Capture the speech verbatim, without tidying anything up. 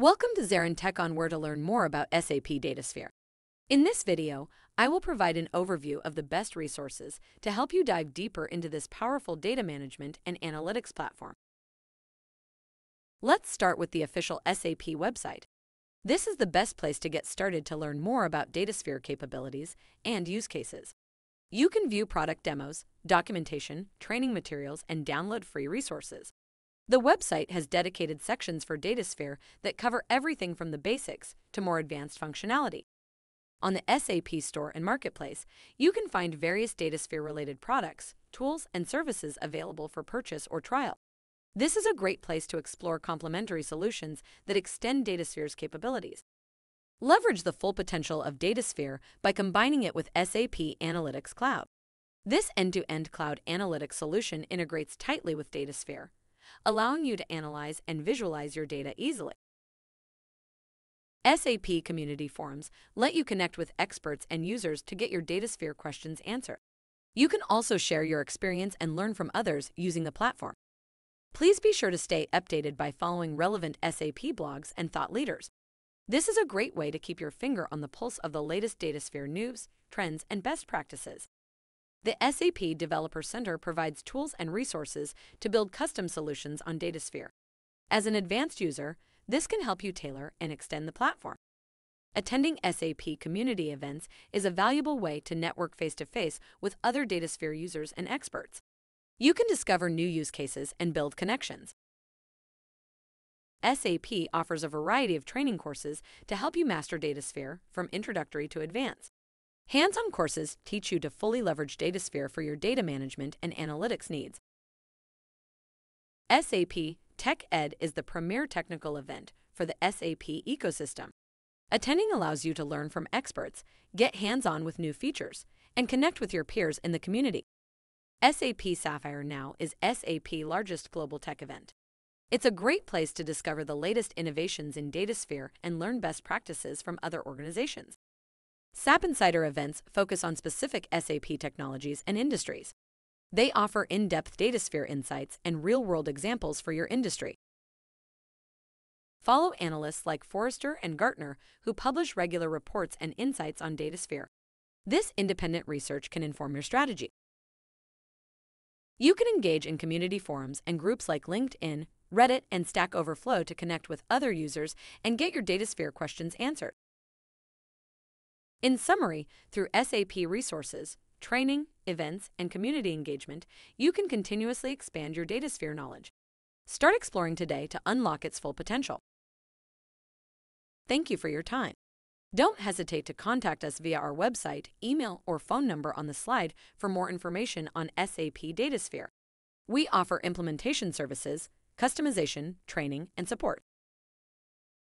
Welcome to ZaranTech on where to learn more about S A P Datasphere. In this video, I will provide an overview of the best resources to help you dive deeper into this powerful data management and analytics platform. Let's start with the official S A P website. This is the best place to get started to learn more about Datasphere capabilities and use cases. You can view product demos, documentation, training materials, and download free resources. The website has dedicated sections for Datasphere that cover everything from the basics to more advanced functionality. On the S A P Store and Marketplace, you can find various Datasphere-related products, tools, and services available for purchase or trial. This is a great place to explore complementary solutions that extend Datasphere's capabilities. Leverage the full potential of Datasphere by combining it with S A P Analytics Cloud. This end-to-end cloud analytics solution integrates tightly with Datasphere, allowing you to analyze and visualize your data easily. S A P Community Forums let you connect with experts and users to get your Datasphere questions answered. You can also share your experience and learn from others using the platform. Please be sure to stay updated by following relevant S A P blogs and thought leaders. This is a great way to keep your finger on the pulse of the latest Datasphere news, trends, and best practices. The S A P Developer Center provides tools and resources to build custom solutions on Datasphere. As an advanced user, this can help you tailor and extend the platform. Attending S A P community events is a valuable way to network face-to-face with other Datasphere users and experts. You can discover new use cases and build connections. S A P offers a variety of training courses to help you master Datasphere from introductory to advanced. Hands-on courses teach you to fully leverage Datasphere for your data management and analytics needs. S A P TechEd is the premier technical event for the S A P ecosystem. Attending allows you to learn from experts, get hands-on with new features, and connect with your peers in the community. S A P Sapphire Now is S A P's largest global tech event. It's a great place to discover the latest innovations in Datasphere and learn best practices from other organizations. S A P Insider events focus on specific S A P technologies and industries. They offer in-depth Datasphere insights and real-world examples for your industry. Follow analysts like Forrester and Gartner, who publish regular reports and insights on Datasphere. This independent research can inform your strategy. You can engage in community forums and groups like LinkedIn, Reddit, and Stack Overflow to connect with other users and get your Datasphere questions answered. In summary, through S A P resources, training, events, and community engagement, you can continuously expand your Datasphere knowledge. Start exploring today to unlock its full potential. Thank you for your time. Don't hesitate to contact us via our website, email, or phone number on the slide for more information on S A P Datasphere. We offer implementation services, customization, training, and support.